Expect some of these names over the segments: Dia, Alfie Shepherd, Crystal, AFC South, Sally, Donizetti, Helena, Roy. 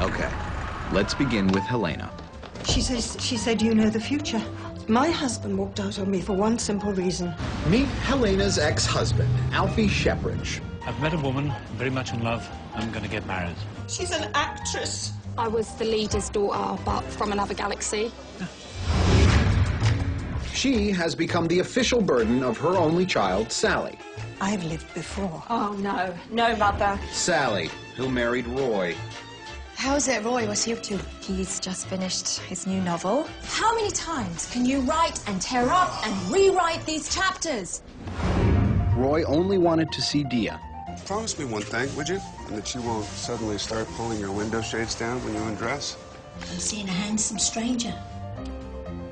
Okay, let's begin with Helena. She said, you know the future. My husband walked out on me for one simple reason. Meet Helena's ex-husband, Alfie Shepherd. I've met a woman, very much in love. I'm going to get married. She's an actress. I was the leader's daughter, but from another galaxy. She has become the official burden of her only child, Sally. I've lived before. Oh, no. No, Mother. Sally, who married Roy. How's it, Roy? What's he up to? He's just finished his new novel. How many times can you write and tear up and rewrite these chapters? Roy only wanted to see Dia. Promise me one thing, would you? And that you won't suddenly start pulling your window shades down when you undress. I'm seeing a handsome stranger.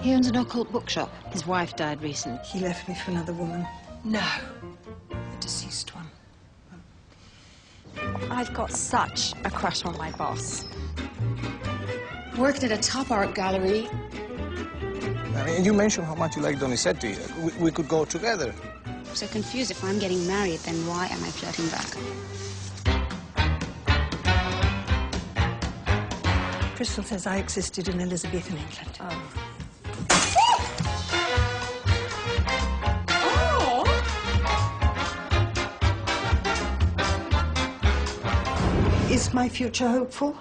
He owns an occult bookshop. His wife died recently. He left me for another woman. No. The deceased one. I've got such a crush on my boss. Worked at a top art gallery. I mean, you mentioned how much you like Donizetti. We could go together. I'm so confused. If I'm getting married, then why am I flirting back? Crystal says I existed in Elizabethan England. Oh. Is my future hopeful?